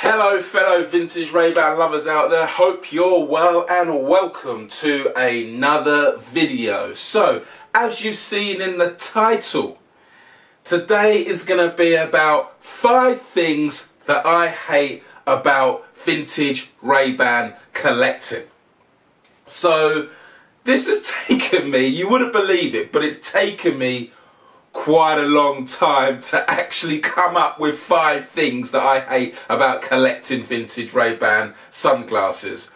Hello fellow vintage Ray-Ban lovers out there, hope you're well and welcome to another video. So, as you've seen in the title, today is going to be about 5 things that I hate about vintage Ray-Ban collecting. So, this has taken me, you wouldn't believe it, but it's taken me quite a long time to actually come up with 5 things that I hate about collecting vintage Ray-Ban sunglasses.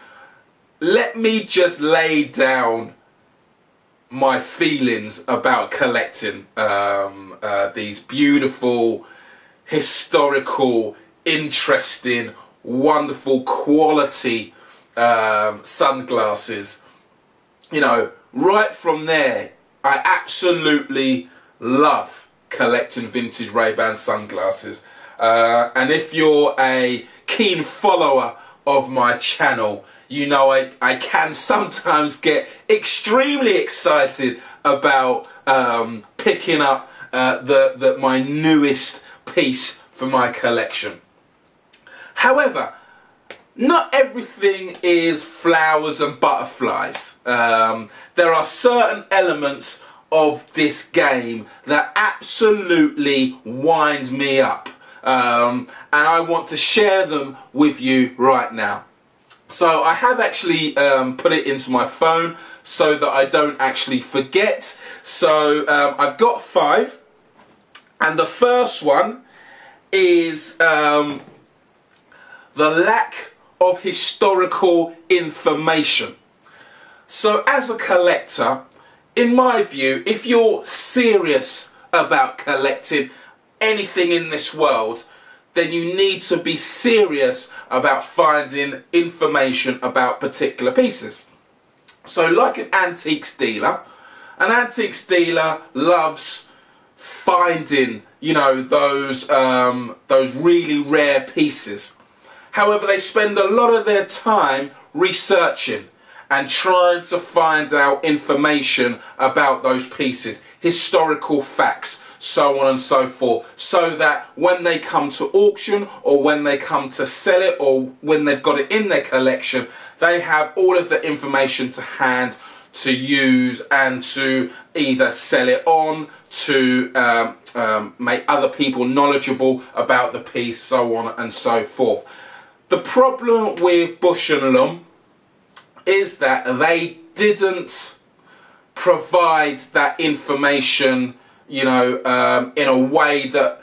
Let me just lay down my feelings about collecting these beautiful, historical, interesting, wonderful quality sunglasses. You know, right from there, I absolutely love collecting vintage Ray-Ban sunglasses, and if you're a keen follower of my channel, you know I can sometimes get extremely excited about picking up my newest piece for my collection. However, not everything is flowers and butterflies. There are certain elements of this game that absolutely winds me up, and I want to share them with you right now. So I have actually put it into my phone so that I don't actually forget. So I've got 5, and the first one is the lack of historical information. So as a collector, in my view, if you're serious about collecting anything in this world, then you need to be serious about finding information about particular pieces. So like an antiques dealer loves finding, you know, those really rare pieces. However, they spend a lot of their time researching and trying to find out information about those pieces, historical facts, so on and so forth, so that when they come to auction or when they come to sell it or when they've got it in their collection, they have all of the information to hand to use and to either sell it on, to make other people knowledgeable about the piece, so on and so forth. The problem with Bausch and Lomb is that they didn't provide that information, you know, in a way that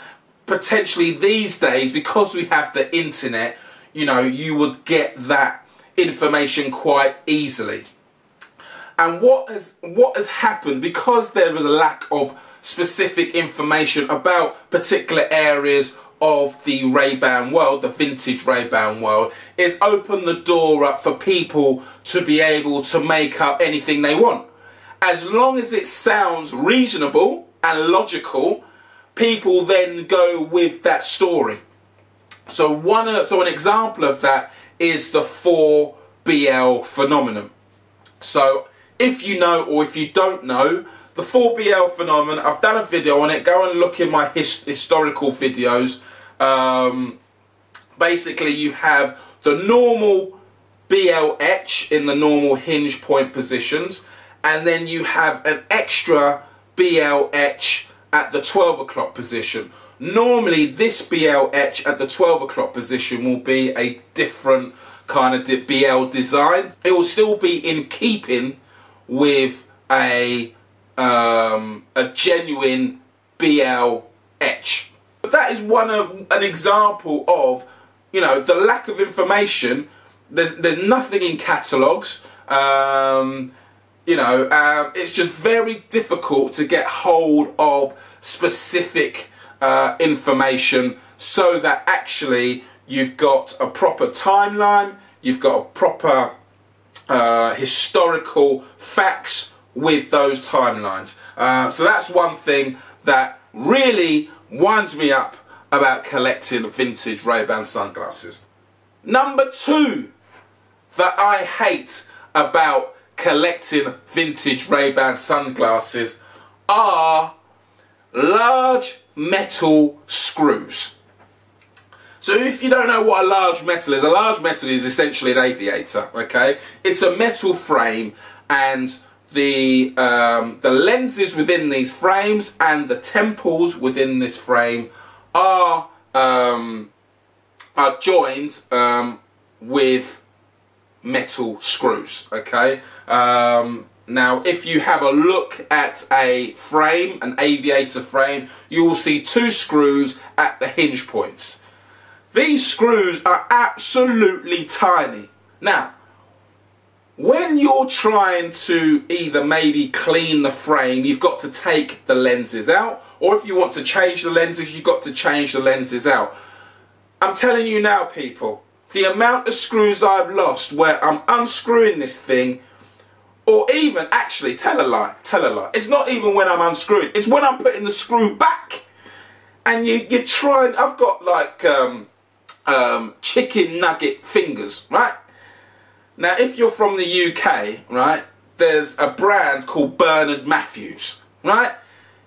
potentially these days, because we have the internet, you know, you would get that information quite easily. And what has happened, because there was a lack of specific information about particular areas of the Ray-Ban world, the vintage Ray-Ban world, is open the door up for people to be able to make up anything they want. As long as it sounds reasonable and logical, people then go with that story. So an example of that is the 4BL phenomenon. So if you know or if you don't know, the 4BL phenomenon, I've done a video on it. Go and look in my historical videos. Basically, you have the normal BLH in the normal hinge point positions, and then you have an extra BLH at the 12 o'clock position. Normally, this BLH at the 12 o'clock position will be a different kind of BL design. It will still be in keeping with a genuine BL etch. But that is an example of, you know, the lack of information. There's nothing in catalogues. You know, it's just very difficult to get hold of specific information so that actually you've got a proper timeline, you've got a proper historical facts with those timelines. So that's one thing that really winds me up about collecting vintage Ray-Ban sunglasses. Number 2 that I hate about collecting vintage Ray-Ban sunglasses are large metal screws. So if you don't know what a large metal is essentially an aviator, okay? It's a metal frame, and the lenses within these frames and the temples within this frame are joined with metal screws, okay? Now, if you have a look at a frame, an aviator frame, you will see two screws at the hinge points. These screws are absolutely tiny. Now, when you're trying to either maybe clean the frame, you've got to take the lenses out, or if you want to change the lenses, you've got to change the lenses out. I'm telling you now, people, the amount of screws I've lost where I'm unscrewing this thing, or even, actually, tell a lie. It's not even when I'm unscrewing. It's when I'm putting the screw back. And you try, and I've got like chicken nugget fingers, right? Now, if you're from the UK, right, there's a brand called Bernard Matthews, right?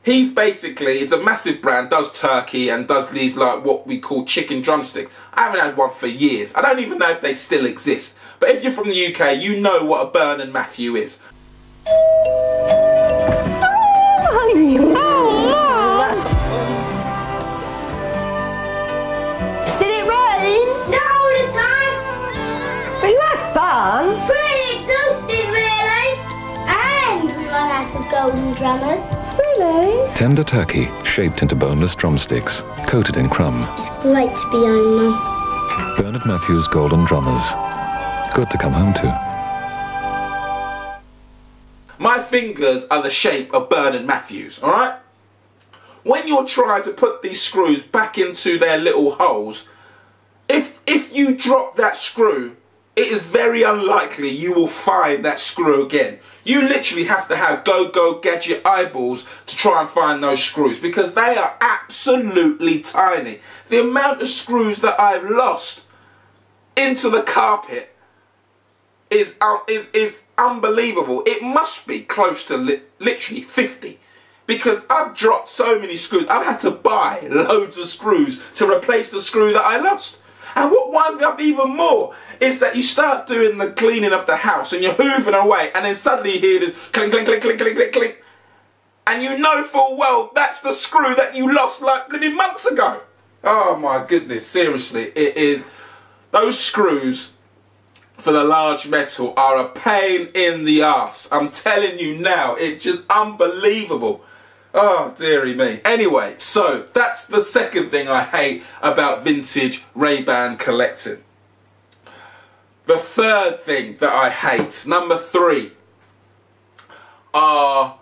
He's basically, it's a massive brand, does turkey and does these like what we call chicken drumstick. I haven't had one for years. I don't even know if they still exist. But if you're from the UK, you know what a Bernard Matthew is. Oh, honey. Oh, did it rain? No, all the time. But you had fun. Pretty exhausted, really. And we ran out of golden drummers. Really? Tender turkey, shaped into boneless drumsticks, coated in crumb. It's great to be home, Mum. Bernard Matthews' Golden Drummers. Good to come home to. My fingers are the shape of Bernard Matthews, alright? When you're trying to put these screws back into their little holes, if you drop that screw, it is very unlikely you will find that screw again. You literally have to have go-go gadget eyeballs to try and find those screws, because they are absolutely tiny. The amount of screws that I've lost into the carpet is unbelievable. It must be close to literally 50, because I've dropped so many screws. I've had to buy loads of screws to replace the screw that I lost. And what winds me up even more is that you start doing the cleaning of the house and you're hoovering away, and then suddenly you hear this clink, clink, clink, clink, clink, clink, clink, and you know full well that's the screw that you lost like bloody months ago. Oh my goodness, seriously, it is. Those screws for the large metal are a pain in the ass. I'm telling you now, it's just unbelievable. Oh, dearie me. Anyway, so that's the second thing I hate about vintage Ray-Ban collecting. The third thing that I hate, number three, are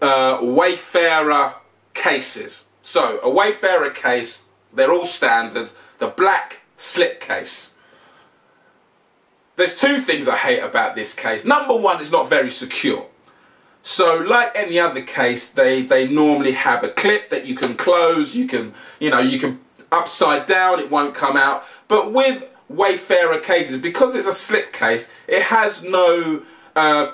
Wayfarer cases. So, a Wayfarer case, they're all standard, the black slip case. There's two things I hate about this case. Number one, it's not very secure. So like any other case, they normally have a clip that you can close, you can upside down, it won't come out. But with Wayfarer cases, because it's a slip case, it has no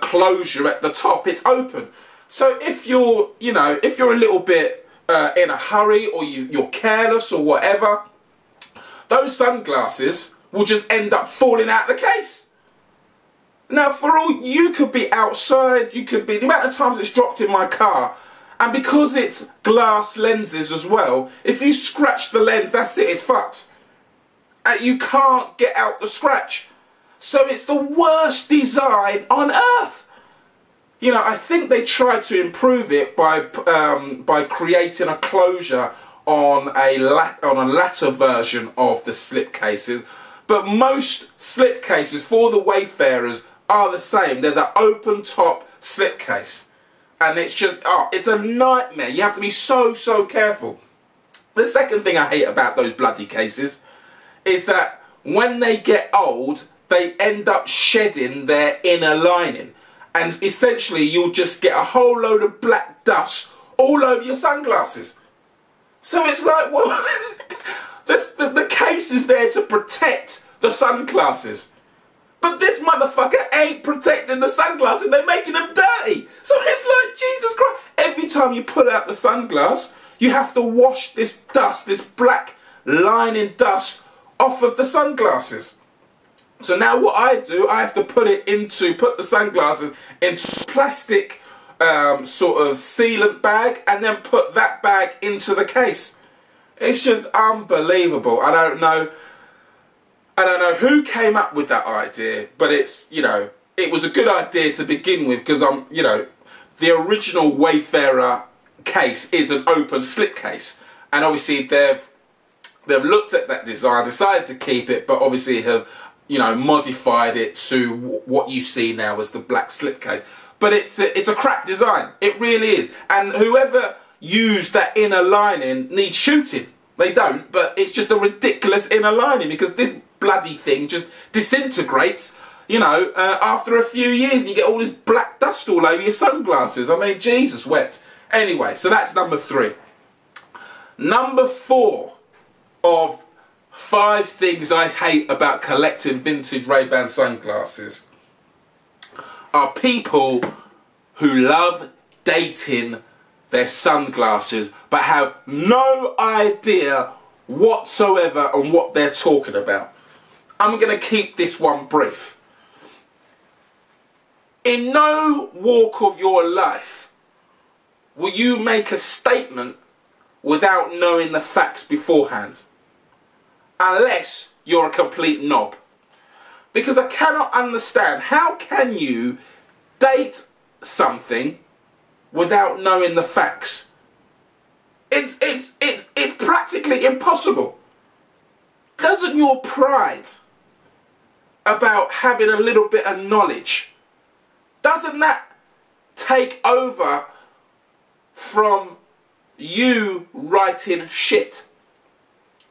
closure at the top, it's open. So if you're, if you're a little bit in a hurry, or you're careless or whatever, those sunglasses will just end up falling out of the case. Now, for all, you could be outside, you could be, the amount of times it's dropped in my car, and because it's glass lenses as well, if you scratch the lens, that's it, it's fucked. And you can't get out the scratch. So it's the worst design on earth. You know, I think they tried to improve it by creating a closure on a latter version of the slip cases. But most slip cases for the Wayfarers are the same. They're the open top slip case. And it's just, oh, it's a nightmare. You have to be so, so careful. The second thing I hate about those bloody cases is that when they get old, they end up shedding their inner lining. And essentially, you'll just get a whole load of black dust all over your sunglasses. So it's like, well, the case is there to protect the sunglasses, but this motherfucker ain't protecting the sunglasses, they're making them dirty. So it's like, Jesus Christ, every time you pull out the sunglass, you have to wash this dust, this black lining dust off of the sunglasses. So now what I do, I have to put the sunglasses into plastic sort of sealant bag and then put that bag into the case. It's just unbelievable. I don't know who came up with that idea, but it's, you know, it was a good idea to begin with, because I'm, you know, the original Wayfarer case is an open slip case, and obviously they've looked at that design, decided to keep it, but obviously have, you know, modified it to what you see now as the black slip case. But it's a crap design. It really is. And whoever used that inner lining needs shooting. They don't, but it's just a ridiculous inner lining, because this bloody thing just disintegrates, you know, after a few years, and you get all this black dust all over your sunglasses. I mean, Jesus wept. Anyway, so that's number three. Number four of 5 things I hate about collecting vintage Ray-Ban sunglasses are people who love dating their sunglasses but have no idea whatsoever on what they're talking about. I'm going to keep this one brief. In no walk of your life will you make a statement without knowing the facts beforehand, unless you're a complete knob. Because I cannot understand, how can you date something without knowing the facts? It's practically impossible. Doesn't your pride about having a little bit of knowledge, doesn't that take over from you writing shit?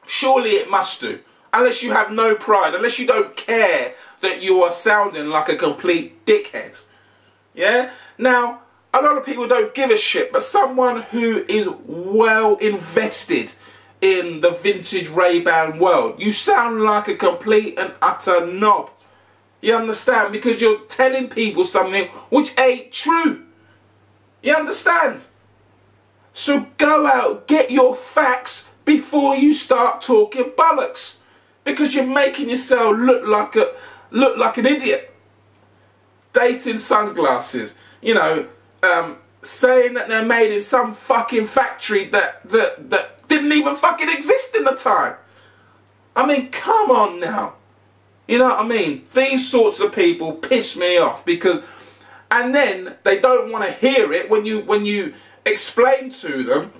Surely it must do. Unless you have no pride, unless you don't care that you are sounding like a complete dickhead. Yeah? Now, a lot of people don't give a shit, but someone who is well invested in the vintage Ray-Ban world, you sound like a complete and utter knob. You understand? Because you're telling people something which ain't true. You understand? So go out, get your facts before you start talking bollocks, because you're making yourself look like an idiot. Dating sunglasses, you know, saying that they're made in some fucking factory that didn't even fucking exist in the time. I mean, come on now. You know what I mean? These sorts of people piss me off, because, and then they don't want to hear it when you explain to them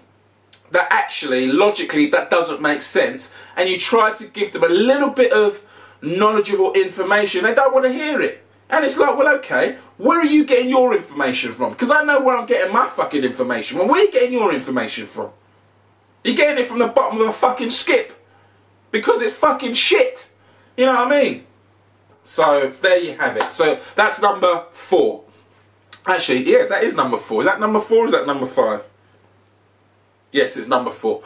that actually, logically, that doesn't make sense, and you try to give them a little bit of knowledgeable information, they don't want to hear it. And it's like, well, okay, where are you getting your information from? Because I know where I'm getting my fucking information from. Where are you getting your information from? You're getting it from the bottom of a fucking skip, because it's fucking shit. You know what I mean? So, there you have it. So, that's number 4. Actually, yeah, that is number 4. Is that number 4 or is that number 5? Yes, it's number 4.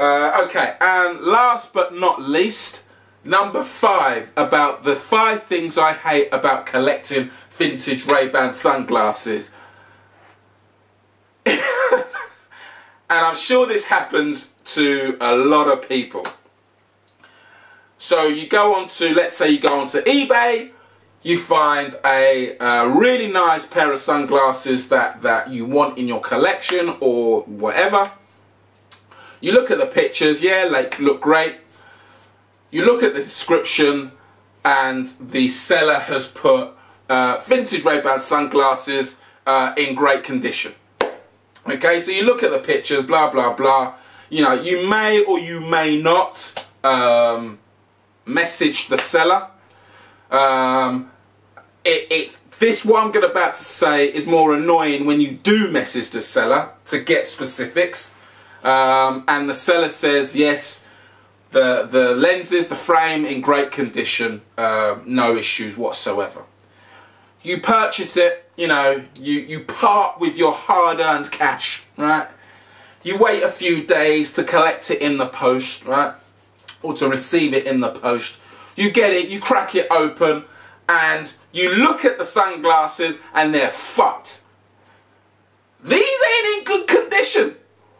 Okay, and last but not least, number 5 about the 5 things I hate about collecting vintage Ray-Ban sunglasses. And I'm sure this happens to a lot of people. So you go on to, let's say you go on to eBay, you find a really nice pair of sunglasses that you want in your collection or whatever. You look at the pictures, yeah, like, look great. You look at the description, and the seller has put vintage Ray-Ban sunglasses in great condition. Okay, so you look at the pictures, blah, blah, blah. You know, you may or you may not message the seller. This what I'm about to say is more annoying when you do message the seller to get specifics. And the seller says, yes, the lenses, the frame in great condition, no issues whatsoever. You purchase it, you know, you part with your hard-earned cash, right? You wait a few days to collect it in the post, right? Or to receive it in the post. You get it, you crack it open, and you look at the sunglasses, and they're fucked. These ain't in good condition.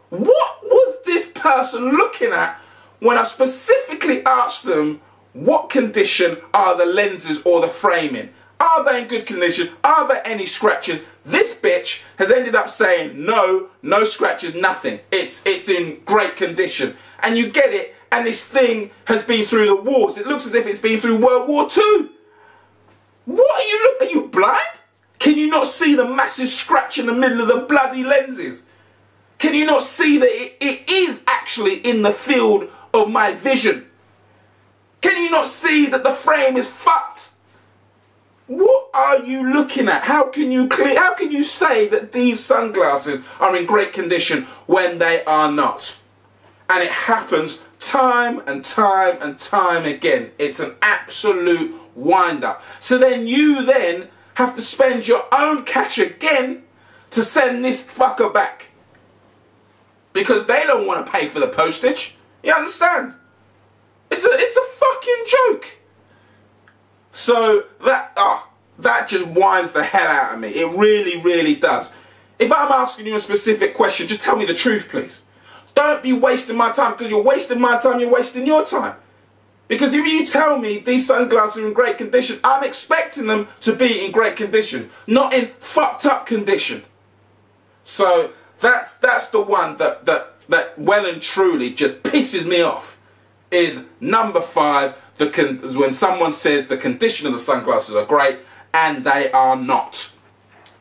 What was this person looking at when I specifically asked them what condition are the lenses or the framing, are they in good condition, are there any scratches, this bitch has ended up saying no, no scratches, nothing, it's in great condition. And you get it, and this thing has been through the wars. It looks as if it's been through World War II. What are you looking? Are you blind? Can you not see the massive scratch in the middle of the bloody lenses? Can you not see that it is actually in the field of my vision? Can you not see that the frame is fucked? What are you looking at? How can you say that these sunglasses are in great condition when they are not? And it happens time and time and time again. It's an absolute wind-up. So then you then have to spend your own cash again to send this fucker back. Because they don't want to pay for the postage. You understand? It's a fucking joke. So that just winds the hell out of me. It really, really does. If I'm asking you a specific question, just tell me the truth, please. Don't be wasting my time, because you're wasting my time, you're wasting your time. Because if you tell me these sunglasses are in great condition, I'm expecting them to be in great condition, not in fucked up condition. So that's the one that well and truly just pisses me off, is number 5, when someone says the condition of the sunglasses are great and they are not.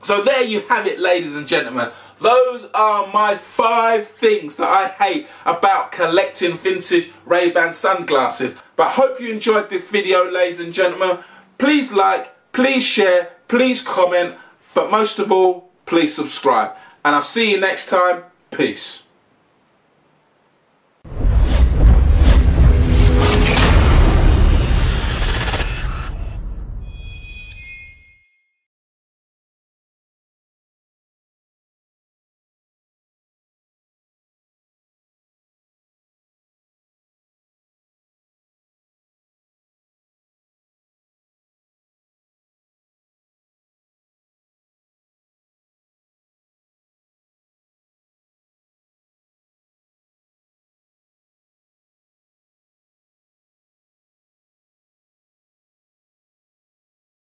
So there you have it, ladies and gentlemen. Those are my 5 things that I hate about collecting vintage Ray-Ban sunglasses. But I hope you enjoyed this video, ladies and gentlemen. Please like, please share, please comment, but most of all, please subscribe. And I'll see you next time. Peace.